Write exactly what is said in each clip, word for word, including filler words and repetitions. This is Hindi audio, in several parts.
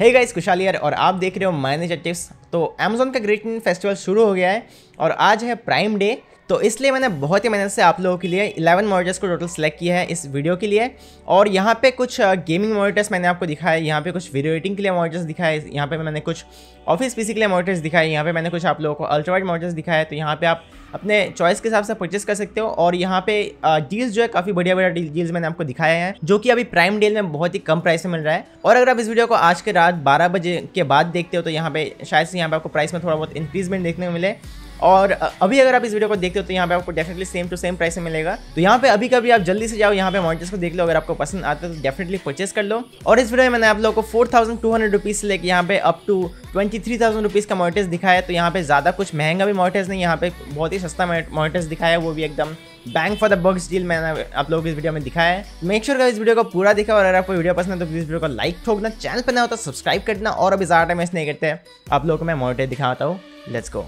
हे गाइस कुशालियर और आप देख रहे हो माइनर टिप्स। तो अमेज़न का ग्रेट इंडियन फेस्टिवल शुरू हो गया है और आज है प्राइम डे, तो इसलिए मैंने बहुत ही मेहनत से आप लोगों के लिए इलेवन मॉनिटर्स को टोटल सेलेक्ट किया है इस वीडियो के लिए। और यहाँ पे कुछ गेमिंग मॉनिटर्स मैंने आपको दिखाए, यहाँ पे कुछ वीडियो एडिटिंग के लिए मॉनिटर्स दिखाए, यहाँ पे मैंने कुछ ऑफिस पीसी के लिए मॉनिटर्स दिखाए, यहाँ पे मैंने कुछ आप लोगों को अल्ट्रा वाइड मॉनिटर्स दिखाए। तो यहाँ पे आप अपने चॉइस के हिसाब से परचेस कर सकते हो। और यहाँ पे डील्स जो है काफ़ी बढ़िया बढ़िया डील्स मैंने आपको दिखाए हैं, जो कि अभी प्राइम डील में बहुत ही कम प्राइस में मिल रहा है। और अगर आप इस वीडियो को आज के रात बारह बजे के बाद देखते हो तो यहाँ पे शायद से यहाँ पे आपको प्राइस में थोड़ा बहुत इंक्रीजमेंट देखने को मिले। और अभी अगर आप इस वीडियो को देखते हो तो यहाँ पे आपको definitely same to same price में मिलेगा। तो यहाँ पे अभी कभी आप जल्दी से जाओ, यहाँ पे मॉनिटर्स को देख लो, अगर आपको पसंद आता है तो डेफिनेटली परचेस कर लो। और इस वीडियो में मैंने आप लोगों को four thousand two hundred rupees से लेकर यहाँ पे up to twenty three thousand rupees का मॉनिटर्स दिखाया। तो यहाँ पे ज़्यादा कुछ महंगा भी मॉनिटर्स नहीं, यहाँ पे बहुत ही सस्ता मॉनिटर्स दिखाया, वो भी एकदम bang for the buck deal मैंने आप लोगों को इस वीडियो में दिखाया है। मेक श्योर का इस वीडियो को पूरा देखा, और अगर आपको वीडियो पसंद है तो प्लीज़ वीडियो को लाइक ठोकना, चैनल पर ना होता सब्सक्राइब करना। और अभी ज़्यादा टाइम वेस्ट नहीं करते, आप लोगों को मैं मॉनिटर दिखाता हूँ, लेट्स गो।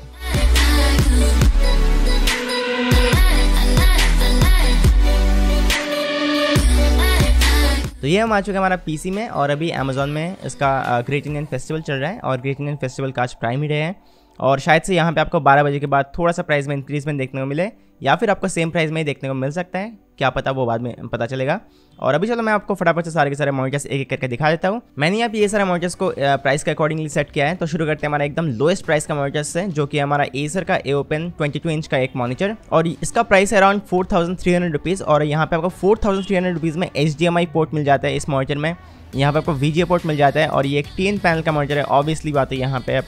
तो ये हम आ चुके हैं हमारा पीसी में, और अभी अमेज़न में इसका ग्रेट इंडियन फेस्टिवल चल रहा है। और ग्रेट इंडियन फेस्टिवल का आज प्राइम डे है, और शायद से यहाँ पे आपको बारह बजे के बाद थोड़ा सा प्राइस में इंक्रीजमेंट देखने को मिले, या फिर आपको सेम प्राइस में ही देखने को मिल सकता है, क्या पता, वो बाद में पता चलेगा। और अभी चलो मैं आपको फटाफट से सारे के सारे मॉनिटर्स एक एक करके दिखा देता हूँ। मैंने यहाँ पे ये सारे मॉनिटर्स को प्राइस के अकॉर्डिंगली सेट किया है। तो शुरू करते हैं हमारा एकदम लोएस्ट प्राइस का मॉनिटर्स से, जो कि हमारा एसर का एओपन बाईस इंच का एक मॉनिटर, और इसका प्राइस है around four thousand three hundred rupees. और यहाँ पे आपको four thousand three hundred rupees में H D M I port मिल जाता है इस मॉनिटर में, यहाँ पे आपको वीजीए पोर्ट मिल जाता है। और ये एक टीएन पैनल का मॉनिटर है, ऑब्वियसली बात है, यहाँ पे आप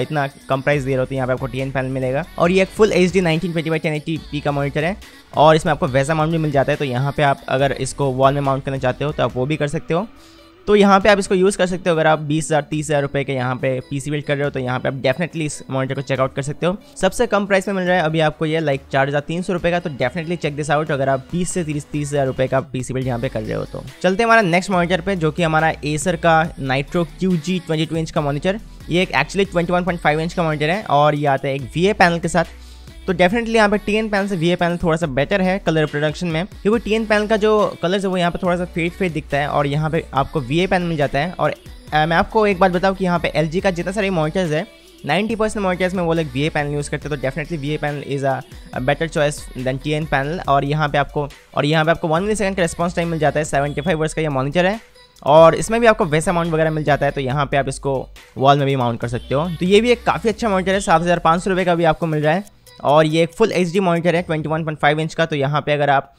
इतना कम प्राइस दे रहे हो तो यहाँ पे आपको टीएन पैनल मिलेगा। और ये एक full HD nineteen twenty by ten eighty P का मॉनिटर है, और इसमें आपको वैसा माउंट भी मिल जाता है। तो यहाँ पे आप अगर इसको वॉल में माउंट करना चाहते हो तो आप वो भी कर सकते हो। तो यहाँ पे आप इसको यूज़ कर सकते हो, अगर आप बीस हज़ार तीस हज़ार रुपये के यहाँ पे पीसी बिल्ड कर रहे हो तो यहाँ पे आप डेफिनेटली इस मॉनिटर को चेकआउट कर सकते हो। सबसे कम प्राइस में मिल रहा है अभी आपको ये लाइक चार हज़ार तीन सौ रुपये का, तो डेफिनेटली चेक दिस आउट अगर आप बीस से तीस तीस हज़ार रुपये का पीसी बिल्ड यहाँ पे कर रहे हो। तो चलते हमारा नेक्स्ट मॉनिटर पे, जो कि हमारा एसर का Nitro Q G twenty two inch का मॉनिटर। ये एक actually twenty one point five inch का मॉनिटर है, और ये आता है एक वी ए पैनल के साथ। तो डेफिनेटली यहाँ पे टी एन पैनल से वी ए पैनल थोड़ा सा बेटर है कलर प्रोडक्शन में, क्योंकि टी एन पैनल का जो कलर्स है वो यहाँ पे थोड़ा सा फेड फेड दिखता है, और यहाँ पे आपको वी ए पैनल मिल जाता है। और आ, मैं आपको एक बात बताऊँ कि यहाँ पे एल जी का जितना सारे मॉनिटर्स है नाइन्टी परसेंट मॉनिटर्स में वो लोग वी ए पैनल यूज़ करते हैं। तो definitely V A panel is a better choice than T N panel. और यहाँ पे आपको और यहाँ पे आपको वन मिनट सेकंड का रिस्पॉन्स टाइम मिल जाता है, सेवेंटी फाइव वर्स का यह मॉनिटर है, और इसमें भी आपको वैसा माउंट वगैरह मिल जाता है। तो यहाँ पे आप इसको वॉल में भी माउंट कर सकते हो। तो ये भी एक काफ़ी अच्छा मॉनिटर है, सात हज़ार पाँच सौ रुपये का भी आपको मिल रहा है, और ये एक फुल एचडी मॉनिटर है twenty one point five inch का। तो यहाँ पे अगर आप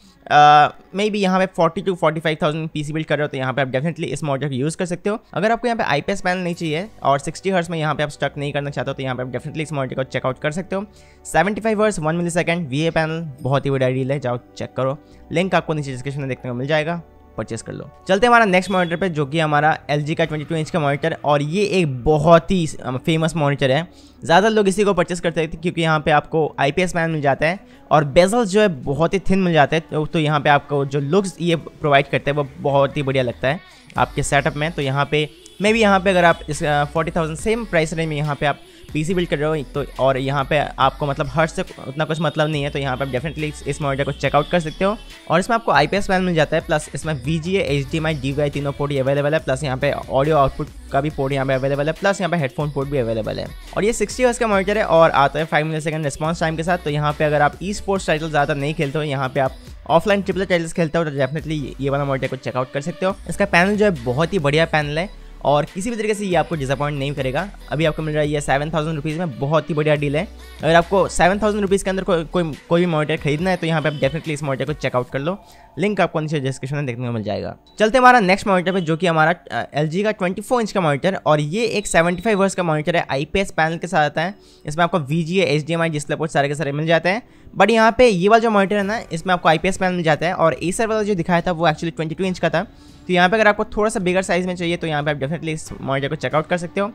मे बी यहाँ पे forty to forty five thousand PC build कर रहे हो तो यहाँ पे आप डेफिनेटली इस मॉनिटर को यूज़ कर सकते हो। अगर आपको यहाँ पे आईपीएस पैनल नहीं चाहिए और सिक्सटी हर्स में यहाँ पे आप स्टक नहीं करना चाहते हो तो यहाँ पे आप डेफिनेटली इस मॉनिटर को चेकआउट कर सकते हो। Seventy five hertz one millisecond V A panel, बहुत ही बढ़िया डील है, जाओ चेक करो, लिंक आपको नीचे डिस्क्रिप्शन में देखने को मिल जाएगा, परचेस कर लो। चलते हमारा नेक्स्ट मॉनिटर पे, जो कि हमारा एल जी का बाईस इंच का मॉनिटर, और ये एक बहुत ही फेमस मॉनिटर है, ज़्यादा लोग इसी को परचेस करते थे क्योंकि यहाँ पे आपको आईपीएस पैनल मिल जाता है और बेजल्स जो है बहुत ही थिन मिल जाता है। तो, तो यहाँ पे आपको जो लुक्स ये प्रोवाइड करते हैं वो बहुत ही बढ़िया लगता है आपके सेटअप में। तो यहाँ पे मे भी यहाँ पे अगर आप इस forty thousand same price range में यहाँ पे आप पीसी बिल्ड कर रहे हो तो, और यहाँ पे आपको मतलब हर्ट से उतना कुछ मतलब नहीं है, तो यहाँ पे आप डेफिनेटली इस मॉनिटर को चेकआउट कर सकते हो। और इसमें आपको आईपीएस पैनल मिल जाता है, प्लस इसमें वीजीए एचडीएमआई डीवीआई तीनों पोर्ट अवेलेबल है, प्लस यहाँ पे ऑडियो आउटपुट का भी पोर्ट यहाँ पे अवेलेबल है, प्लस यहाँ पे हेडफोन पोर्ट भी अवेलेबल है। और ये सिक्सटी हर्ट्ज़ का मॉनिटर है और आता है five minute second response time के साथ। तो यहाँ पे अगर आप ई स्पोर्ट्स टाइटल ज़्यादा नहीं खेलते हो, यहाँ पे आप ऑफलाइन ट्रिपल टाइटल्स खेलते हो तो डेफिनेटली ये वाला मॉनिटर को चेकआउट कर सकते हो। इसका पैनल जो है बहुत ही बढ़िया पैनल है और किसी भी तरीके से ये आपको डिसअपॉइंट नहीं करेगा। अभी आपको मिल रहा है ये सेवन थाउजेंड रुपीज़ में, बहुत ही बढ़िया डील है। अगर आपको सेवन थाउजेंड रुपीज़ के अंदर को, कोई कोई भी मॉनिटर खरीदना है तो यहाँ पे आप डेफिनेटली इस मॉनिटर को चेकआउट कर लो, लिंक आपको नीचे डिस्क्रिप्शन में देखने को मिल जाएगा। चलते हमारा नेक्स्ट मॉनिटर पे, जो कि हमारा एल जी का ट्वेंटी फोर इंच का मॉनिटर, और ये एक सेवेंटी फाइव हर्ट्ज़ का मॉनिटर है, आई पी एस पैनल के साथ आता है, इसमें आपको V G A H D M I display port सारे के सारे मिल जाते हैं। बट यहाँ पे ये वाला जो मॉनिटर है ना, इसमें आपको आई पी एस पैनल मिल जाता है, और एसर वाला जो दिखाया था वो एक्चुअली ट्वेंटी टू इंच का था। तो यहाँ पे अगर आपको थोड़ा सा बिगर साइज़ में चाहिए तो यहाँ पे आप डेफिनेटली इस मॉनिटर को चेकआउट कर सकते हो।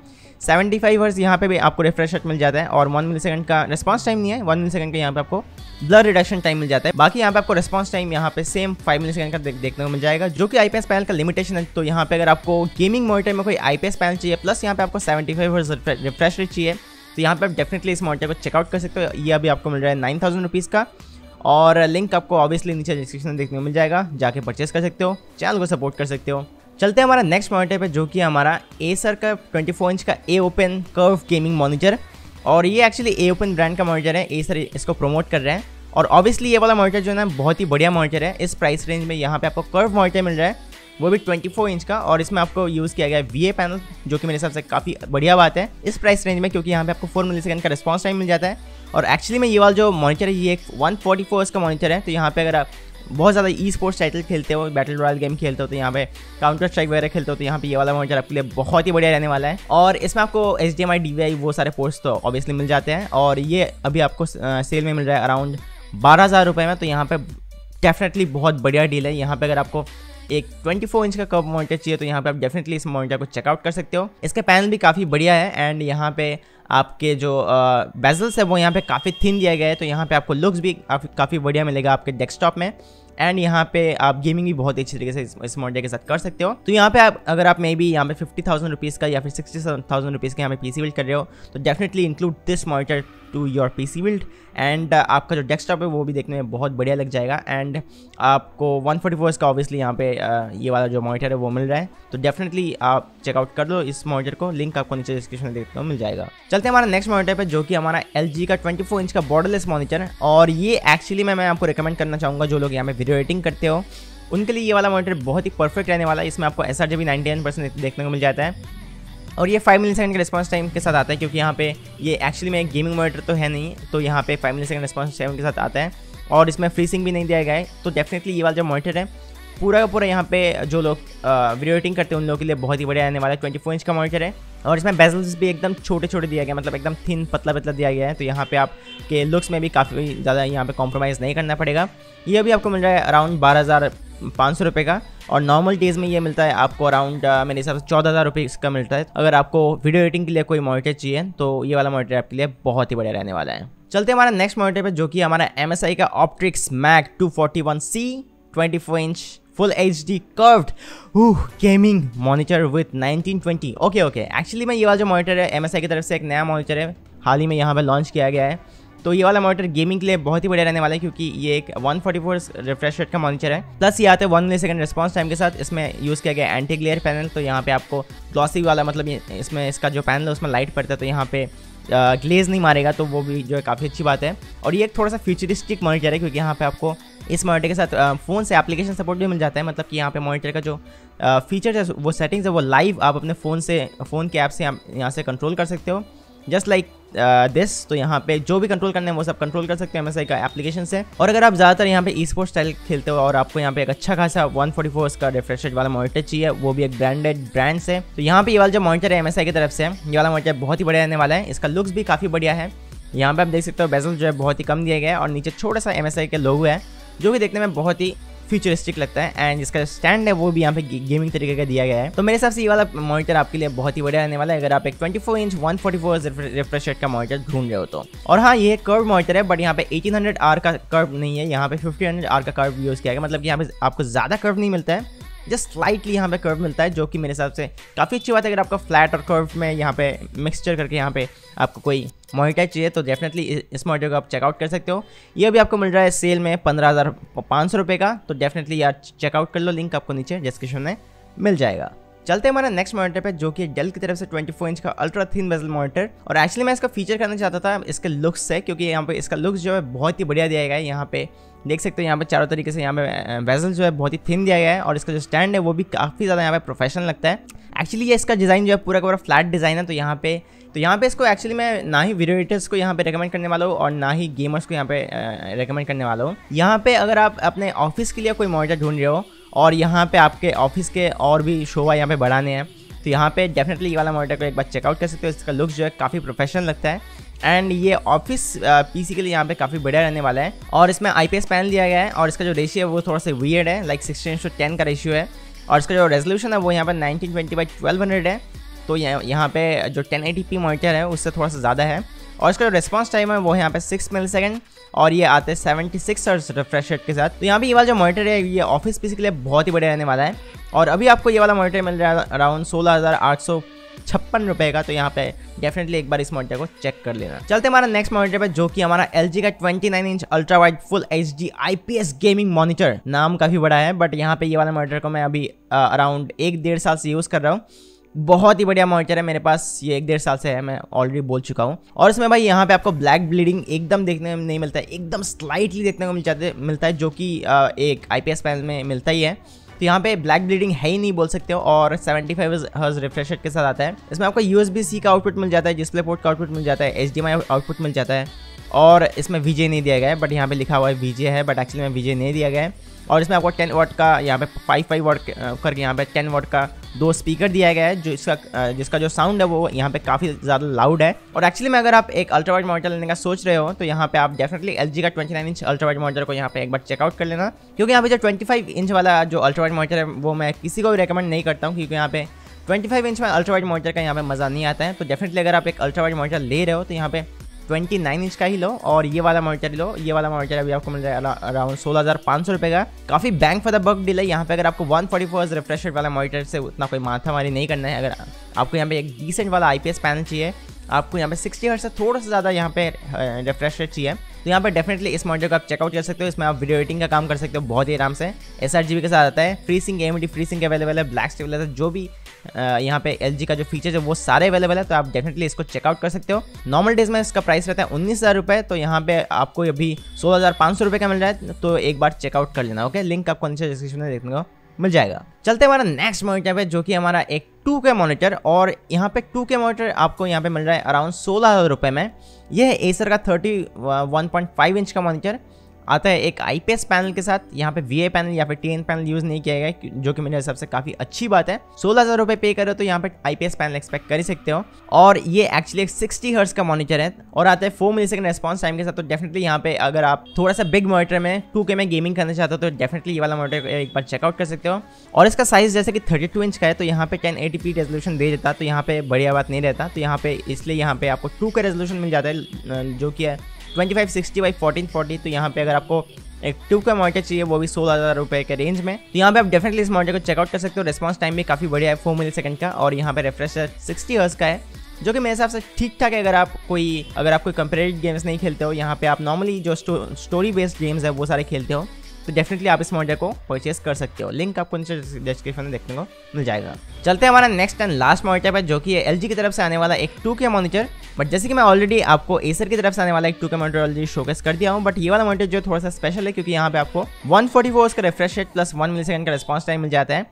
सेवेंटी फाइव हर्ट्ज़ यहाँ पे भी आपको रिफ्रेश रेट मिल जाता है, और वन मिली सेकंड का रिस्पांस टाइम नहीं है, वन मिली सेकंड का यहाँ पे आपको ब्लर रिडक्शन टाइम मिल जाता है। बाकी यहाँ पे आपको रिस्पांस टाइम यहाँ पे सेम फाइव मिली सेकंड का देख, देखने को मिल जाएगा, जो कि आईपीएस पैनल का लिमिटेशन है। तो यहाँ पे अगर आपको गेमिंग मॉनिटर में कोई आईपीएस पैनल चाहिए प्लस यहाँ पे आपको seventy five hertz refresh rate चाहिए तो यहाँ पे आप डेफिनेटली इस मॉनिटर को चेकआउट कर सकते हो। ये अभी आपको मिल रहा है नाइन थाउजेंड रुपीज़ का, और लिंक आपको ऑब्वियसली नीचे डिस्क्रिप्शन में देखने को मिल जाएगा, जाके परचेस कर सकते हो, चैनल को सपोर्ट कर सकते हो। चलते हैं हमारा नेक्स्ट मॉनिटर पे, जो कि हमारा एसर का चौबीस इंच का Aopen कर्व गेमिंग मॉनिटर। और ये एक्चुअली Aopen ब्रांड का मॉनिटर है, एसर इसको प्रमोट कर रहे हैं। और ऑब्वियसली ये वाला मॉनिटर जो है ना बहुत ही बढ़िया मॉनिटर है। इस प्राइस रेंज में यहाँ पे आपको कर्व मॉनिटर मिल रहा है, वो भी चौबीस इंच का, और इसमें आपको यूज़ किया गया है वी ए पैनल, जो कि मेरे हिसाब से काफ़ी बढ़िया बात है इस प्राइस रेंज में, क्योंकि यहाँ पे आपको फोर मिली सेकेंड का रिस्पॉन्स टाइम मिल जाता है। और एक्चुअली में ये वाला जो मॉनिटर है ये एक वन फोर्टी फोर इंच का मॉनिटर है, तो यहाँ पे अगर आप बहुत ज़्यादा ई स्पोर्ट्स टाइटल खेलते हो, बैटल रॉयल गेम खेलते हो, तो यहाँ पे काउंटर स्ट्राइक वगैरह खेलते हो, तो यहाँ पे ये वाला मॉनिटर आपके लिए बहुत ही बढ़िया रहने वाला है। और इसमें आपको H D M I D V I वो सारे पोर्ट्स तो ऑब्वियसली मिल जाते हैं। और ये अभी आपको सेल में मिल रहा है अराउंड बारह हज़ार रुपये में, तो यहाँ पर डेफिनेटली बहुत बढ़िया डील है। यहाँ पर अगर आपको एक चौबीस इंच का कर्व मॉनिटर चाहिए तो यहाँ पे आप डेफिनेटली इस मॉनिटर को चेकआउट कर सकते हो। इसका पैनल भी काफ़ी बढ़िया है, एंड यहाँ पे आपके जो बेजल्स है वो यहाँ पे काफ़ी थिन दिया गया है, तो यहाँ पे आपको लुक्स भी काफ़ी बढ़िया मिलेगा आपके डेस्कटॉप में। एंड यहाँ पे आप गेमिंग भी बहुत अच्छी तरीके से इस, इस मॉनिटर के साथ कर सकते हो। तो यहाँ पे आप अगर आप मे बी यहाँ पे फिफ्टी थाउजेंड रुपीज़ का या फिर सिक्सटी थाउजेंड रुपीज़ का यहाँ पे पीसी बिल्ड कर रहे हो, तो definitely include this monitor to your PC build. And आपका जो डेस्कटॉप है वो भी देखने में बहुत बढ़िया लग जाएगा। एंड आपको वन फोर्टी फोर का ऑब्वियसली यहाँ पे ये वाला जो मॉनिटर है वो मिल रहा है, तो डेफिनेटली आप चेकआउट कर लो इस मॉनिटर को। लिंक आपको नीचे डिस्क्रिप्शन में देखने को मिल जाएगा। चलते हैं हमारा नेक्स्ट मॉनिटर पर, जो कि हमारा एल जी का ट्वेंटी फोर इंच का बॉर्डरलेस मॉनिटर है। और ये एक्चुअली मैं मैं आपको रिकमेंड करना चाहूँगा, जो लोग यहाँ पे रेटिंग करते हो उनके लिए ये वाला मॉनिटर बहुत ही परफेक्ट रहने वाला है। इसमें आपको एस आर जी भी नाइन्टी नाइन परसेंट देखने को मिल जाता है, और ये फाइव मिली सेकेंड के रिस्पॉन्स टाइम के साथ आता है, क्योंकि यहाँ पे ये एक्चुअली में एक गेमिंग मॉनिटर तो है नहीं, तो यहाँ पे five millisecond response time के साथ आता है। और इसमें फ्रीसिंग भी नहीं दिया गया है, तो डेफिनेटली ये वाला जो मॉनिटर है पूरा का पूरा यहाँ पे जो लोग वीडियो एडिटिंग करते हैं उन लोगों के लिए बहुत ही बढ़िया रहने वाला है। ट्वेंटी फोर इंच का मॉनिटर है, और इसमें बेजल्स भी एकदम छोटे छोटे दिया गया, मतलब एकदम थिन पतला पतला दिया गया है, तो यहाँ पे आपके लुक्स में भी काफ़ी ज़्यादा यहाँ पे कॉम्प्रोमाइज़ नहीं करना पड़ेगा। ये भी आपको मिल रहा है अराउंड बारह हज़ार पाँच सौ रुपये का, और नॉर्मल डेज़ में ये मिलता है आपको अराउंड मेरे हिसाब से चौदह हज़ार रुपये इसका मिलता है। अगर आपको वीडियो एडिटिंग के लिए कोई मॉनिटर चाहिए तो ये वाला मॉनिटर आपके लिए बहुत ही बढ़िया रहने वाला है। चलते हमारा नेक्स्ट मॉनिटर पर, जो कि हमारा एम एस आई का Optix MAG two forty one C twenty four inch full H D curved gaming monitor with nineteen twenty. Okay okay actually में ये वाला जो मॉनिटर है एमएसआई की तरफ से एक नया मॉनिटर है, हाल ही में यहाँ पर लॉन्च किया गया है, तो ये वाला मॉनिटर गेमिंग के लिए बहुत ही बढ़िया रहने वाला है, क्योंकि ये एक one forty four refresh rate का मॉनिटर है, प्लस ये आते हैं one millisecond response time के साथ। इसमें यूज़ किया गया एंटी ग्लेयर पैनल, तो यहाँ पे आपको ग्लॉसी वाला मतलब इसमें इसका जो पैनल है उसमें लाइट पड़ता है, तो यहाँ पे ग्लेज नहीं मारेगा, तो वो भी जो है काफ़ी अच्छी बात है। और ये एक थोड़ा सा फ्यूचरिस्टिक मॉनिटर है, क्योंकि यहाँ पे आपको इस मॉनिटर के साथ फ़ोन से एप्लीकेशन सपोर्ट भी मिल जाता है, मतलब कि यहाँ पे मॉनिटर का जो फीचर्स है वो सेटिंग्स है वो लाइव आप अपने फ़ोन से फ़ोन के ऐप से आप यहाँ से कंट्रोल कर सकते हो, जस्ट लाइक दिस। तो यहाँ पे जो भी कंट्रोल करना है वो सब कंट्रोल कर सकते हैं एम एस आई का एप्लीकेशन से। और अगर आप ज़्यादातर यहाँ पे ई स्पोर्ट्स स्टाइल खेलते हो और आपको यहाँ पे एक अच्छा खासा वन फोर्टी फोर का रिफ्रेश रेट वाला मॉनिटर चाहिए, वो भी एक ब्रांडेड ब्रांड से, तो यहाँ पे ये वाला जो मॉनिटर है एम एस आई की तरफ से ये वाला मॉनिटर बहुत ही बढ़िया रहने वाला है। इसका लुक्स भी काफ़ी बढ़िया है, यहाँ पर आप देख सकते हो बेजल जो है बहुत ही कम दिया गया है, और नीचे छोटा सा एम एस आई का लोगो है जो कि देखने में बहुत ही फ्यूचरिस्टिक लगता है। एंड इसका स्टैंड है वो भी यहाँ पे गेमिंग तरीके का दिया गया है, तो मेरे हिसाब से ये वाला मॉनिटर आपके लिए बहुत ही बढ़िया रहने वाला है, अगर आप एक चौबीस inch one forty four refresh rate का मॉनिटर ढूंढ रहे हो तो। और हाँ, ये कर्व मॉनिटर है, बट यहाँ पे एटीन हंड्रेड आर का कर्व नहीं है, यहाँ पे फिफ्टीन हंड्रेड आर का कर्व यूज़ किया गया, मतलब कि यहाँ पे आपको ज़्यादा कर्व नहीं मिलता है, जस्ट स्लाइटली यहाँ पे कर्व मिलता है, जो कि मेरे हिसाब से काफ़ी अच्छी बात है। अगर आपका फ्लैट और कर्व में यहाँ पे मिक्सचर करके यहाँ पे आपको कोई मॉनिटर चाहिए तो डेफिनेटली इस मॉनिटर को आप चेकआउट कर सकते हो। ये भी आपको मिल रहा है सेल में पंद्रह हज़ार पाँच सौ रुपये का, तो डेफिनेटली यार चेकआउट कर लो, लिंक आपको नीचे डिस्क्रिप्शन में मिल जाएगा। चलते हैं हमारे नेक्स्ट मॉनिटर पे, जो कि डेल की तरफ से चौबीस इंच का अल्ट्रा थिन बेजल मॉनिटर। और एक्चुअली मैं इसका फीचर करना चाहता था इसके लुक्स से, क्योंकि यहाँ पे इसका लुक्स जो है बहुत ही बढ़िया दिया गया है। यहाँ पे देख सकते हो यहाँ पे चारों तरीके से यहाँ पे बेजल जो है बहुत ही थिन दिया गया है, और इसका जो स्टैंड है वो भी काफ़ी ज़्यादा यहाँ पे प्रोफेशनल लगता है। एक्चुअली ये इसका डिज़ाइन जो है पूरा का पूरा फ्लैट डिज़ाइन है, तो यहाँ पे तो यहाँ पे इसको एक्चुअली मैं ना ही वीडियो एडिटर्स को यहाँ पे रेकमेंड करने वाला हूँ और ना ही गेमर्स को यहाँ पे रेकमेंड करने वाला हूँ। यहाँ पे अगर आप अपने ऑफिस के लिए कोई मॉनिटर ढूंढ रहे हो और यहाँ पे आपके ऑफिस के और भी शोभा यहाँ पे बढ़ाने हैं, तो यहाँ पे डेफिनेटली ये वाला मॉनिटर को एक बार चेकआउट कर सकते हो। इसका लुक्स जो है काफ़ी प्रोफेशनल लगता है, एंड ये ऑफिस पीसी के लिए यहाँ पे काफ़ी बढ़िया रहने वाला है। और इसमें आईपीएस पैनल दिया गया है, और इसका जो रेशियो है वो थोड़ा सा वियर्ड है, लाइक सिक्सटीन टू टेन का रेशियो है, और इसका जो रेजोल्यूशन है वो यहाँ पर nineteen twenty by twelve hundred है, तो यहाँ पे जो टेन एटी पी मॉनिटर है उससे थोड़ा सा ज़्यादा है। और इसका जो रिस्पॉन्स टाइम है वो यहाँ पे सिक्स मिली सेकेंड, और ये आते हैं seventy six hertz refresh rate के साथ, तो यहाँ पे ये वाला जो मॉनिटर है ये ऑफिस पीसी के लिए बहुत ही बढ़िया रहने वाला है। और अभी आपको ये वाला मॉनिटर मिल रहा है अराउंड सोलह हज़ार आठ सौ छप्पन रुपये का। तो यहाँ पे डेफिनेटली एक बार इस मॉनिटर को चेक कर लेना। चलते हमारा नेक्स्ट मॉनिटर पे, जो कि हमारा एलजी का उनतीस inch ultra wide full HD IPS gaming monitor, नाम काफी बड़ा है बट यहाँ पे ये वाला मॉनिटर को मैं अभी अराउंड एक डेढ़ साल से यूज़ कर रहा हूँ। बहुत ही बढ़िया मॉनिटर है, मेरे पास ये एक डेढ़ साल से है, मैं ऑलरेडी बोल चुका हूँ। और इसमें भाई यहाँ पे आपको ब्लैक ब्लीडिंग एकदम देखने में नहीं मिलता है, एकदम स्लाइटली देखने को मिल जाते मिलता है, जो कि एक आईपीएस पैनल में मिलता ही है। तो यहाँ पे ब्लैक ब्लीडिंग है ही नहीं बोल सकते हो। और पचहत्तर हर्ट्ज रिफ्रेश रेट के साथ आता है। इसमें आपको यूएसबी सी का आउटपुट मिल जाता है, डिस्प्ले पोर्ट का आउटपुट मिल जाता है, एचडीएमआई आउटपुट मिल जाता है। और इसमें वीजे नहीं दिया गया है, बट यहाँ पे लिखा हुआ है वीजे है, बट एक्चुअली में वीजे नहीं दिया गया है। और इसमें आपको टेन वाट का यहाँ पे फाइव फाइव वाट करके यहाँ पे टेन वाट का दो स्पीकर दिया गया है, जो इसका जिसका जो साउंड है वो यहाँ पे काफ़ी ज़्यादा लाउड है। और एक्चुअली में अगर आप एक अल्ट्रा वाइड मॉनिटर लेने का सोच रहे हो तो यहाँ पे आप डेफिनेटली एलजी का उनतीस इंच अल्ट्रा वाइड मॉनिटर को यहाँ पे एक बार चेकआउट कर लेना, क्योंकि यहाँ पे जो पच्चीस इंच वाला जो अल्ट्रा वाइड मॉनिटर है वो मैं किसी को भी रेकमेंड नहीं करता हूँ, क्योंकि यहाँ पे पच्चीस इंच में अल्ट्रा वाइड मॉनिटर का यहाँ पे मज़ा नहीं आता है। तो डेफिनेटली अगर आप एक अल्ट्रा वाइड मॉनिटर ले रहे हो तो यहाँ पे उनतीस इंच का ही लो और ये वाला मॉनिटर लो। ये वाला मॉनिटर अभी आपको मिल जाएगा अराउंड सोलह हज़ार पाँच सौ रुपये का, काफ़ी bang for the buck deal है। यहाँ पे अगर आपको एक सौ चौवालीस हर्ट्ज रिफ्रेश रेट वाला मॉनिटर से उतना कोई माथामारी नहीं करना है। अगर आपको यहाँ पे एक डिसेंट वाला आईपीएस पैनल चाहिए, आपको यहाँ पे साठ हर्ट्ज से थोड़ा सा ज़्यादा यहाँ पे रिफ्रेश रेट चाहिए, तो यहाँ पे डेफिनेटली इस मॉनिटर को आप चेकआउट कर सकते हो। इसमें आप वीडियो एडिटिंग का काम कर सकते हो बहुत ही आराम से। एसआरजीबी के साथ आता है, फ्रीसिंक एएमडी फ्रीसिंक अवेलेबल है, ब्लैक स्टेबलाइजर, जो भी यहाँ पे एलजी का जो फीचर है वो सारे अवेलेबल है। तो आप डेफिनेटली इसको चेकआउट कर सकते हो। नॉर्मल डेज में इसका प्राइस रहता है उन्नीस हज़ार रुपये, तो यहाँ पे आपको अभी सोलह हज़ार पाँच सौ रुपये का मिल रहा है, तो एक बार चेकआउट कर लेना। ओके, लिंक आपको नीचे डिस्क्रिप्शन में देखने को मिल जाएगा। चलते हमारा नेक्स्ट मॉनिटर पे, जो कि हमारा एक टू के मॉनिटर, और यहाँ पे टू के मॉनिटर आपको यहाँ पे मिल रहा है अराउंड सोलह हज़ार रुपये में। यह है एसर का इकतीस पॉइंट पाँच इंच का मॉनिटर, आता है एक आईपीएस पैनल के साथ। यहाँ पे वीए पैनल या फिर टीएन पैनल यूज़ नहीं किया गया है, जो कि मेरे हिसाब से काफ़ी अच्छी बात है। सोलह हज़ार रुपये पे करो तो यहाँ पे आईपीएस पैनल एक्सपेक्ट कर ही सकते हो। और ये एक्चुअली एक सिक्सटी हर्ट्ज का मॉनिटर है और आता है four millisecond response time के साथ। तो डेफिनेटली यहाँ पे अगर आप थोड़ा सा बिग मॉनिटर में टू के में गेमिंग करना चाहते हो तो डेफिनेटली ये वाला मॉनिटर एक बार चेकआउट कर सकते हो। और इसका साइज़ जैसे कि थर्टी टू इंच का है, तो यहाँ पे टेन एटी पी रेजोल्यूशन दे देता, तो यहाँ पे बढ़िया बात नहीं रहता। तो यहाँ पे इसलिए यहाँ पे आपको टू का रेजोल्यूशन मिल जाता है, जो कि है पच्चीस साठ बाई चौदह चालीस। तो यहाँ पे अगर आपको एक टू का मॉनिटर चाहिए वो भी सोलह हज़ार रुपये के रेंज में, तो यहाँ पे आप डेफिनेटली इस मॉनिटर को चेकआउट कर सकते हो। रिस्पांस टाइम भी काफ़ी बढ़िया है, फोर मिली सेकंड का, और यहाँ पे रिफ्रेश रेट साठ हर्ट्ज का है, जो कि मेरे हिसाब से ठीक ठाक है। अगर आप कोई अगर आप कोई कंपेटेटिव गेम्स नहीं खेलते हो, यहाँ पे आप नॉर्मली जो स्टो, स्टोरी बेस्ड गेम्स है वो सारे खेलते हो, तो डेफिनेटली आप इस मॉनिटर को परचेस कर सकते हो। लिंक आपको नीचे डिस्क्रिप्शन में देखने को मिल जाएगा। चलते हैं हमारा नेक्स्ट एंड लास्ट मॉनिटर पर, जो कि एलजी की तरफ से आने वाला एक टू के मॉनिटर। बट जैसे कि मैं ऑलरेडी आपको एसर की तरफ से आने वाला एक टू के मॉनिटर ऑलरेडी शोकेस कर दिया हूँ, बट ये वाला मॉनिटर जो थोड़ा सा स्पेशल है, क्योंकि यहाँ पे आपको एक सौ चौवालीस हर्ट्ज का refresh rate plus one millisecond का रिस्पॉन्स टाइम मिल जाता है,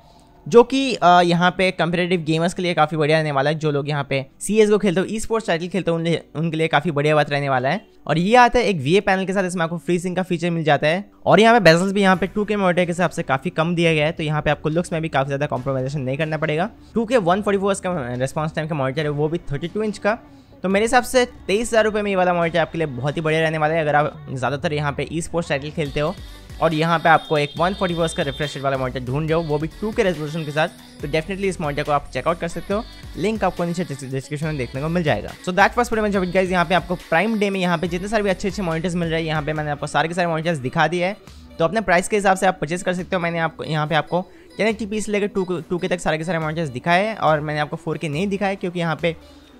जो कि यहाँ पे कंपेटिटिव गेमर्स के लिए काफ़ी बढ़िया रहने वाला है। जो लोग यहाँ पे सीएसगो खेलते हो, ई स्पोर्ट्स टाइटल खेलते हो, उनके लिए काफ़ी बढ़िया बात रहने वाला है। और ये आता है एक वीए पैनल के साथ, इसमें आपको फ्रीसिंक का फीचर मिल जाता है। और यहाँ पे बेजल्स भी यहाँ पे टू के मॉनिटर के हिसाब से काफ़ी कम दिया गया है, तो यहाँ पे आपको लुक्स में भी काफ़ी ज़्यादा कॉम्प्रोमाइजेशन नहीं करना पड़ेगा। टू के एक सौ चौवालीस का रिस्पॉन्स टाइम का मॉनिटर है, वो भी थर्टी टू इंच का, तो मेरे हिसाब से तेईस हज़ार रुपये में ये वाला मॉनिटर आपके लिए बहुत ही बढ़िया रहने वाला है। अगर आप ज़्यादातर यहाँ पे ई स्पोर्ट्स टाइटल खेलते हो और यहाँ पे आपको एक एक सौ चालीस हर्ट्ज का रिफ्रेश रेट वाला मॉनिटर ढूंढ जाओ, वो भी टू के रेजोल्यूशन के साथ, तो डेफिनेटली इस मॉनिटर को आप चेकआउट कर सकते हो। लिंक आपको नीचे डिस्क्रिप्शन में देखने को मिल जाएगा। So that was premium job guys. यहाँ पे आपको प्राइम डे में यहाँ पे जितने सारे भी अच्छे अच्छे मॉनिटर्स मिल रहे हैं, यहाँ पे मैंने आपको सारे के सारे मॉनिटर्स दिखा दिए हैं, तो अपने प्राइस के हिसाब से आप परचेस कर सकते हो। मैंने आपको यहाँ पे आपको टेन एटी पी से लेकर टू टू के तक सारे के सारे मॉनिटर्स दिखाए हैं, और मैंने आपको फोर के नहीं दिखाए, क्योंकि यहाँ पे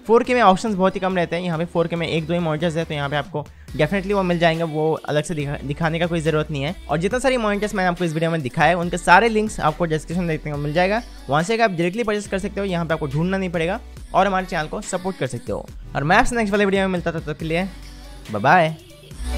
फोर के में ऑप्शंस बहुत ही कम रहते हैं। यहाँ पे फोर के में एक दो ही मॉनिटर्स है, तो यहाँ पे आपको डेफिनेटली वो मिल जाएंगे, वो अलग से दिखा, दिखाने का कोई ज़रूरत नहीं है। और जितना सारी मॉनिटर्स मैंने आपको इस वीडियो में दिखाए, उनके सारे लिंक्स आपको डिस्क्रिप्शन में देखने को मिल जाएगा, वहाँ से आप डायरेक्टली परचेस कर सकते हो। यहाँ पे आपको ढूंढना नहीं पड़ेगा और हमारे चैनल को सपोर्ट कर सकते हो। और मैं आपसे नेक्स्ट वाले वीडियो में मिलता था, तब तक के लिए बाय बाय।